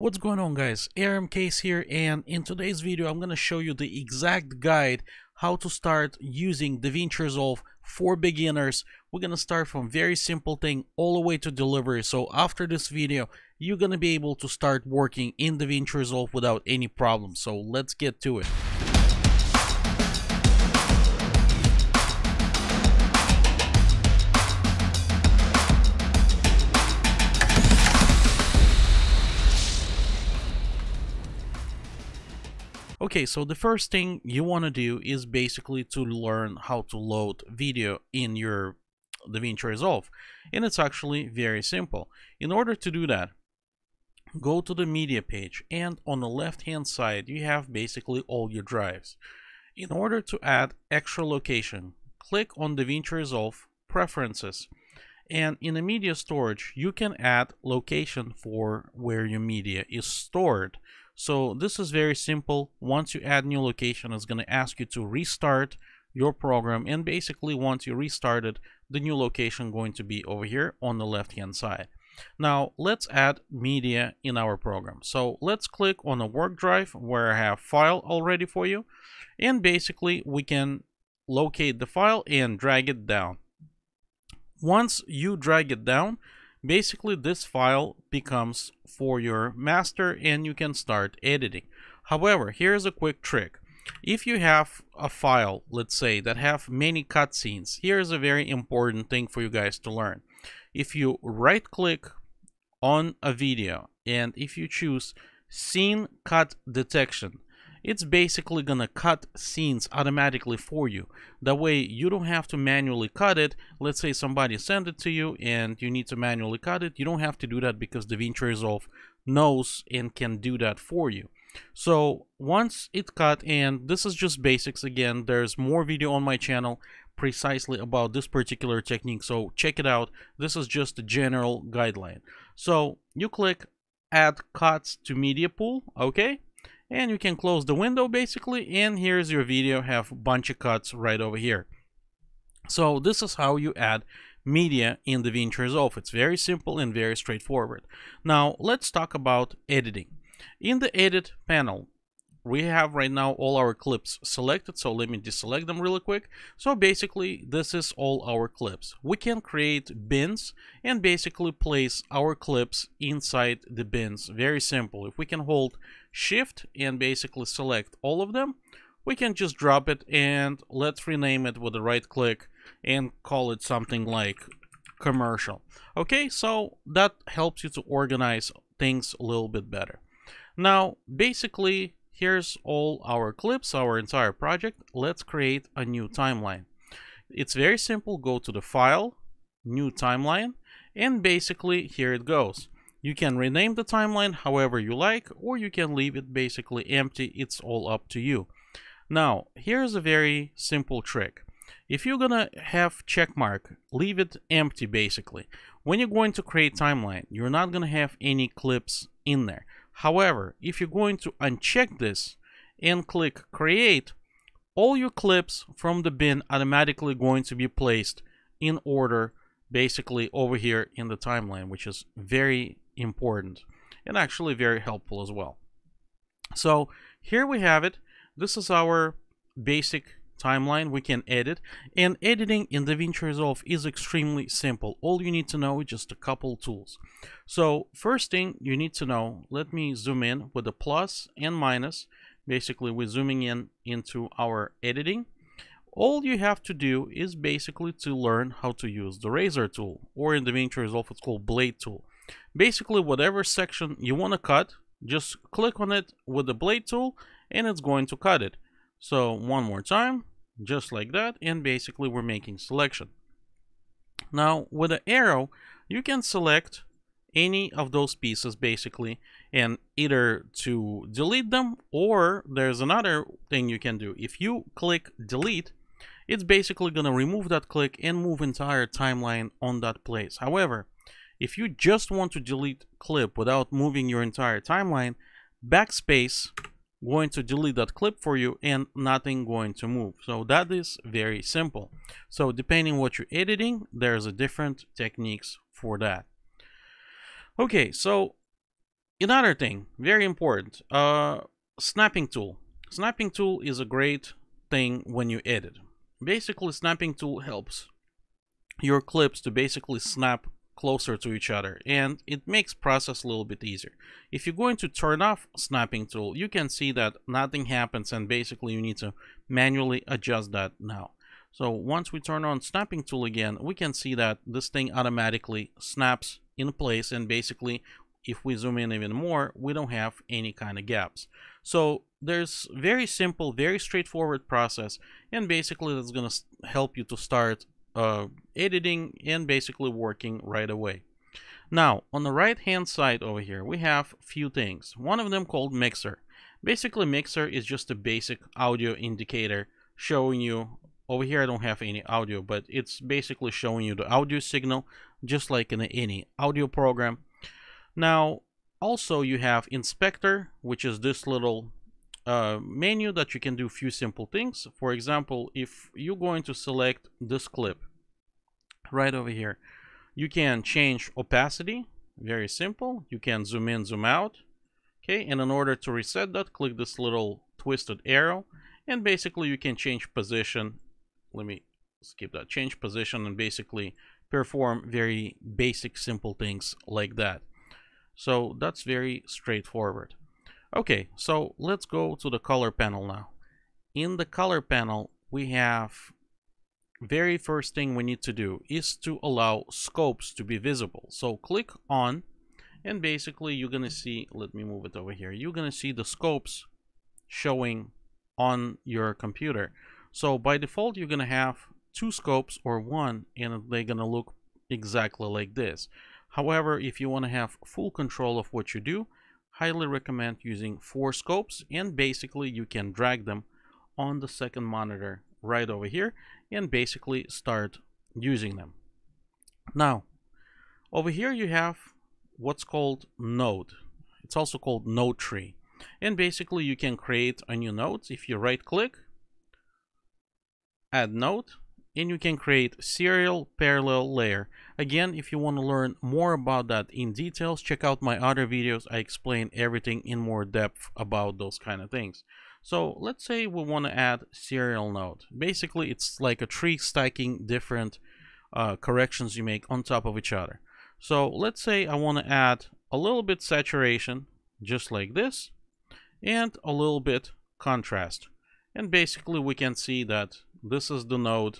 What's going on, guys? Aram K here, and in today's video I'm going to show you the exact guide how to start using DaVinci Resolve for beginners. We're going to start from very simple thing all the way to delivery. So after this video you're going to be able to start working in DaVinci Resolve without any problem. So let's get to it. Okay, so the first thing you want to do is basically to learn how to load video in your DaVinci Resolve, and it's actually very simple. In order to do that, go to the media page, and on the left hand side you have basically all your drives. In order to add extra location, click on DaVinci Resolve Preferences, and in the media storage you can add location for where your media is stored. So this is very simple. Once you add new location, it's going to ask you to restart your program, and basically once you restart it, the new location going to be over here on the left hand side. Now let's add media in our program. So let's click on a work drive where I have file already for you, and basically we can locate the file and drag it down. Once you drag it down, basically this file becomes for your master and you can start editing. However, here's a quick trick. If you have a file, let's say, that have many cutscenes, here's a very important thing for you guys to learn. If you right click on a video and if you choose Scene Cut Detection, it's basically gonna cut scenes automatically for you. That way you don't have to manually cut it. Let's say somebody sent it to you and you need to manually cut it. You don't have to do that because DaVinci Resolve knows and can do that for you. So once it cut, and this is just basics again, there's more video on my channel precisely about this particular technique, so check it out. This is just a general guideline. So you click Add Cuts to Media Pool, okay? And you can close the window basically, and here's your video, have a bunch of cuts right over here. So this is how you add media in DaVinci Resolve. It's very simple and very straightforward. Now let's talk about editing. In the edit panel, we have right now all our clips selected, so let me deselect them really quick. So basically this is all our clips. We can create bins and basically place our clips inside the bins. Very simple. If we can hold Shift and basically select all of them, we can just drop it, and let's rename it with a right click and call it something like commercial. Okay, so that helps you to organize things a little bit better. Now basically here's all our clips, our entire project. Let's create a new timeline. It's very simple. Go to the file, new timeline, and basically here it goes. You can rename the timeline however you like, or you can leave it basically empty. It's all up to you. Now, here's a very simple trick. If you're gonna have checkmark, leave it empty basically. When you're going to create timeline, you're not gonna have any clips in there. However, if you're going to uncheck this and click create, all your clips from the bin automatically going to be placed in order basically over here in the timeline, which is very important and actually very helpful as well. So here we have it. This is our basic timeline. We can edit, and editing in DaVinci Resolve is extremely simple. All you need to know is just a couple tools. So first thing you need to know, let me zoom in with a plus and minus. Basically we're zooming in into our editing. All you have to do is basically to learn how to use the razor tool, or in DaVinci Resolve it's called blade tool. Basically whatever section you want to cut, just click on it with the blade tool and it's going to cut it. So one more time, just like that, and basically we're making selection. Now with the arrow you can select any of those pieces basically, and either to delete them, or there's another thing you can do. If you click delete, it's basically gonna remove that click and move entire timeline on that place. However, if you just want to delete clip without moving your entire timeline, backspace going to delete that clip for you and nothing going to move. So that is very simple. So depending what you're editing, there's a different techniques for that. Okay, so Another thing, very important, snapping tool. Snapping tool is a great thing when you edit. Basically, snapping tool helps your clips to basically snap closer to each other, and it makes process a little bit easier. If you're going to turn off snapping tool, you can see that nothing happens, and basically you need to manually adjust that now. So once we turn on snapping tool again, we can see that this thing automatically snaps in place, and basically if we zoom in even more, we don't have any kind of gaps. So there's very simple, very straightforward process, and basically that's going to help you to start editing and basically working right away. Now on the right hand side over here, we have few things. One of them called mixer. Basically mixer is just a basic audio indicator showing you, over here I don't have any audio, but it's basically showing you the audio signal just like in any audio program. Now also you have inspector, which is this little menu that you can do few simple things. For example, if you're going to select this clip right over here, you can change opacity, very simple. You can zoom in, zoom out, okay, and in order to reset that, click this little twisted arrow, and basically you can change position. Let me skip that, change position, and basically perform very basic simple things like that. So that's very straightforward. Okay, so let's go to the color panel now. In the color panel, we have very first thing we need to do is to allow scopes to be visible. So click on, and basically you're gonna see, let me move it over here, you're gonna see the scopes showing on your computer. So by default, you're gonna have two scopes or one, and they're gonna look exactly like this. However, if you want to have full control of what you do, highly recommend using 4 scopes, and basically you can drag them on the second monitor right over here and basically start using them. Now over here you have what's called node. It's also called node tree, and basically you can create a new node. If you right click, add node, and you can create serial parallel layer. Again, if you want to learn more about that in details, check out my other videos. I explain everything in more depth about those kind of things. So let's say we want to add serial node. Basically, it's like a tree stacking different corrections you make on top of each other. So let's say I want to add a little bit saturation, just like this, and a little bit contrast. And basically we can see that this is the node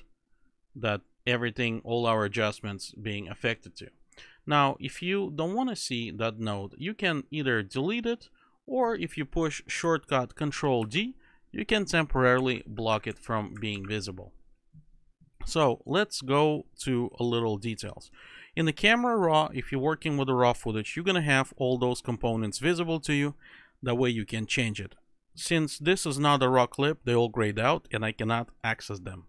that everything, all our adjustments being affected to. Now, if you don't want to see that node, you can either delete it, or if you push shortcut Control-D, you can temporarily block it from being visible. So let's go to a little details. In the camera raw, if you're working with the raw footage, you're going to have all those components visible to you. That way you can change it. Since this is not a raw clip, they all grayed out and I cannot access them.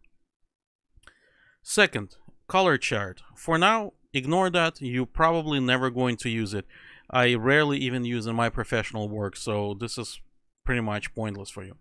Second, color chart. For now, ignore that. You're probably never going to use it. I rarely even use it in my professional work, so this is pretty much pointless for you.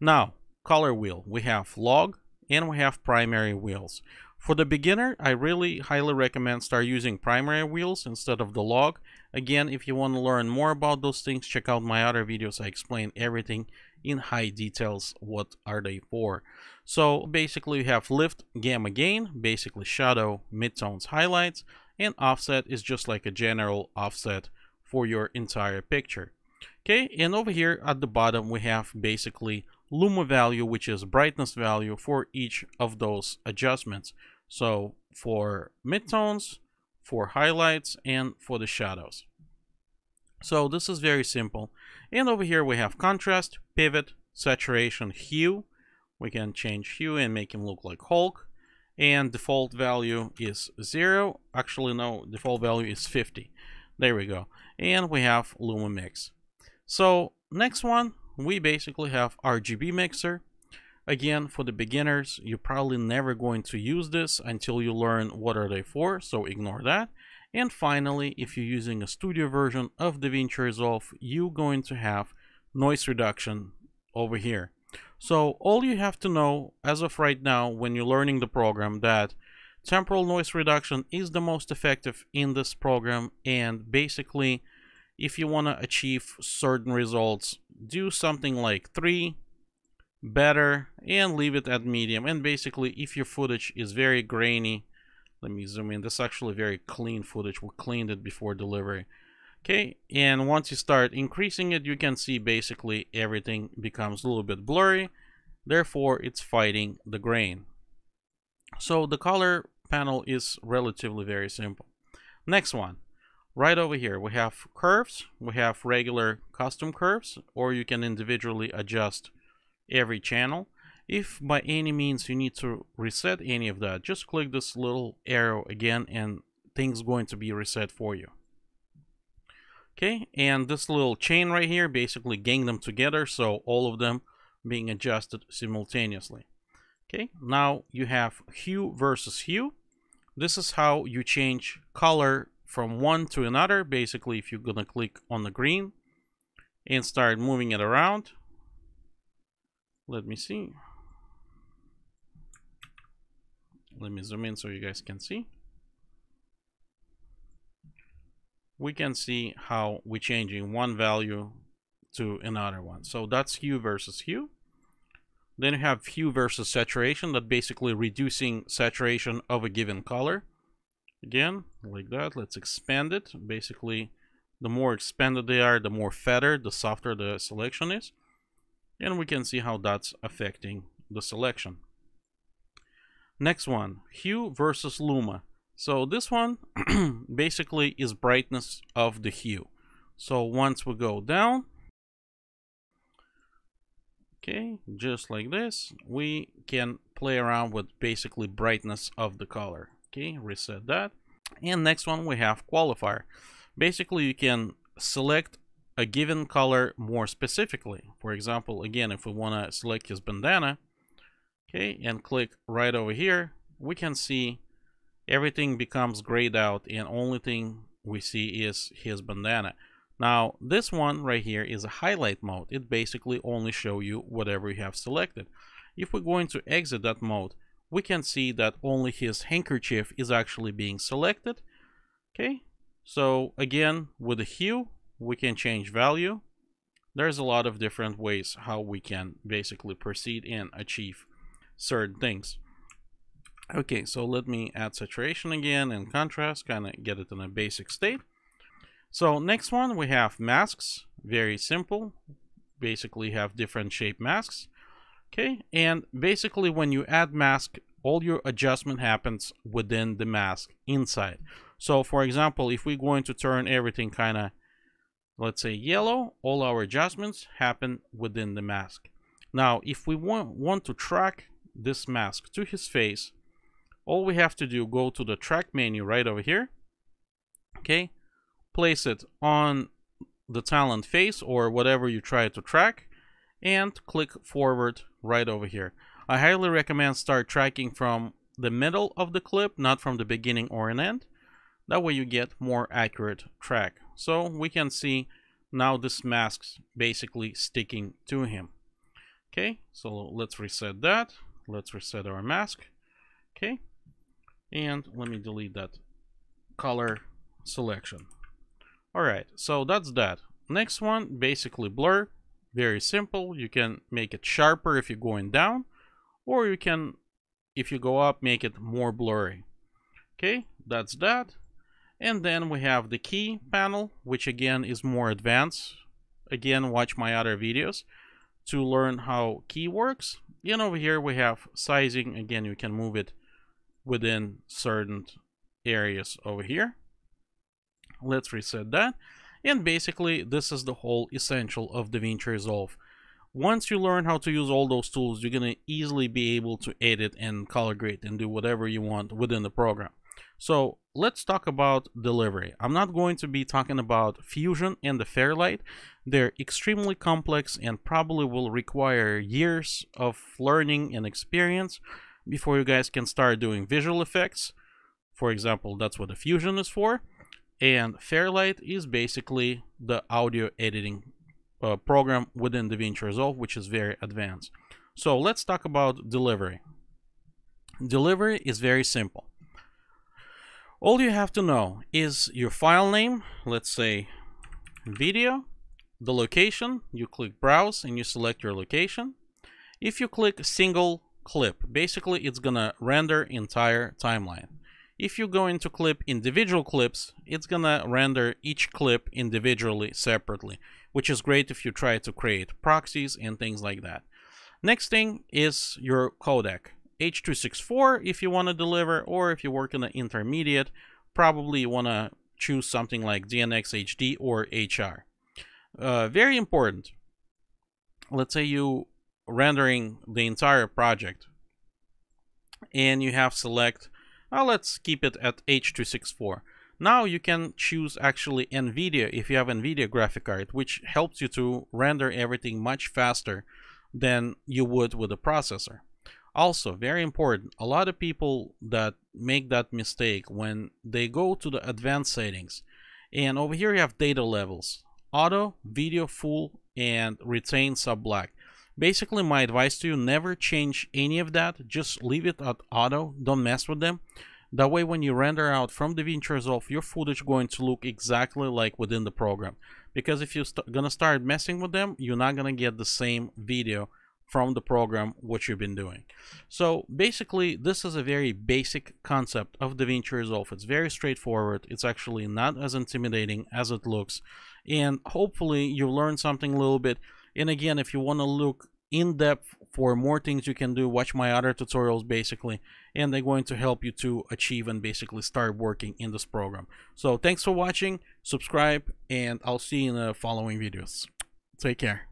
Now, color wheel. We have log and we have primary wheels. For the beginner, I really highly recommend start using primary wheels instead of the log. Again, if you want to learn more about those things, check out my other videos. I explain everything in high details what are they for. So basically you have lift, gamma gain, basically shadow, midtones, highlights, and offset is just like a general offset for your entire picture. Okay, and over here at the bottom we have basically luma value, which is brightness value for each of those adjustments. So for midtones, for highlights, and for the shadows. So this is very simple. And over here we have contrast, pivot, saturation, hue. We can change hue and make him look like Hulk. And default value is 0. Actually, no, default value is 50. There we go. And we have luma mix. So next one, we basically have RGB mixer. Again, for the beginners, you're probably never going to use this until you learn what are they for, so ignore that. And finally, if you're using a studio version of DaVinci Resolve, you're going to have noise reduction over here. So all you have to know as of right now when you're learning the program, that temporal noise reduction is the most effective in this program, and basically if you want to achieve certain results, do something like 3, better, and leave it at medium. And basically, if your footage is very grainy, let me zoom in, this is actually very clean footage, we cleaned it before delivery. Okay, and once you start increasing it, you can see basically everything becomes a little bit blurry, therefore it's fighting the grain. So the color panel is relatively very simple. Next one, right over here we have curves, we have regular custom curves, or you can individually adjust every channel. If by any means you need to reset any of that, just click this little arrow again and things going to be reset for you. Okay, and this little chain right here basically gang them together, so all of them being adjusted simultaneously. Okay, now you have hue versus hue. This is how you change color from one to another. Basically, if you're gonna click on the green and start moving it around, let me see. Let me zoom in so you guys can see. We can see how we're changing one value to another one. So that's hue versus hue. Then you have hue versus saturation, that basically reducing saturation of a given color. Again, like that, let's expand it. Basically, the more expanded they are, the more fatter, the softer the selection is. And we can see how that's affecting the selection. Next one, hue versus luma. So this one basically is brightness of the hue. So once we go down, okay, just like this, we can play around with basically brightness of the color. Okay, reset that. And next one, we have qualifier. Basically, you can select a given color more specifically. For example, again, if we want to select his bandana, okay, and click right over here, we can see everything becomes grayed out and only thing we see is his bandana. Now this one right here is a highlight mode. It basically only shows you whatever you have selected. If we're going to exit that mode, we can see that only his handkerchief is actually being selected. Okay, so again, with the hue, we can change value. There's a lot of different ways how we can basically proceed and achieve certain things. Okay, so let me add saturation again and contrast, kind of get it in a basic state. So next one, we have masks, very simple. Basically have different shape masks. Okay, and basically when you add mask, all your adjustment happens within the mask inside. So for example, if we're going to turn everything kind of, let's say yellow, all our adjustments happen within the mask. Now, if we want to track this mask to his face, all we have to do, go to the track menu right over here, okay, place it on the talent face or whatever you try to track, and click forward right over here. I highly recommend start tracking from the middle of the clip, not from the beginning or an end. That way you get more accurate track. So we can see now this mask's basically sticking to him. Okay, so let's reset that. Let's reset our mask. Okay. And let me delete that color selection. All right, so that's that. Next one, basically blur, very simple. You can make it sharper if you're going down, or you can, if you go up, make it more blurry. Okay, that's that. And then we have the key panel, which again is more advanced. Again, watch my other videos to learn how key works. And over here we have sizing. Again, you can move it within certain areas over here. Let's reset that. And basically this is the whole essential of DaVinci Resolve. Once you learn how to use all those tools, you're gonna easily be able to edit and color grade and do whatever you want within the program. So let's talk about delivery. I'm not going to be talking about Fusion and the Fairlight. They're extremely complex and probably will require years of learning and experience before you guys can start doing visual effects. For example, that's what the Fusion is for. And Fairlight is basically the audio editing program within DaVinci Resolve, which is very advanced. So let's talk about delivery. Delivery is very simple. All you have to know is your file name. Let's say video, the location, you click browse and you select your location. If you click single clip, basically it's gonna render entire timeline. If you go into clip individual clips, it's gonna render each clip individually separately, which is great if you try to create proxies and things like that. Next thing is your codec. H.264 if you want to deliver, or if you work in the intermediate, probably you want to choose something like DNxHD or HR. Very important. Let's say you rendering the entire project and you have select, well, let's keep it at H.264. Now you can choose actually NVIDIA if you have NVIDIA graphic card, which helps you to render everything much faster than you would with a processor. Also, very important, a lot of people that make that mistake when they go to the advanced settings, and over here you have data levels, auto, video full, and retain sub black. Basically, my advice to you, never change any of that. Just leave it at auto, don't mess with them. That way when you render out from DaVinci Resolve, your footage going to look exactly like within the program. Because if you're gonna start messing with them, you're not gonna get the same video from the program what you've been doing. So basically this is a very basic concept of DaVinci Resolve. It's very straightforward. It's actually not as intimidating as it looks, and hopefully you learned something a little bit. And again, if you want to look in depth for more things you can do, watch my other tutorials basically, and they're going to help you to achieve and basically start working in this program. So thanks for watching, subscribe, and I'll see you in the following videos. Take care.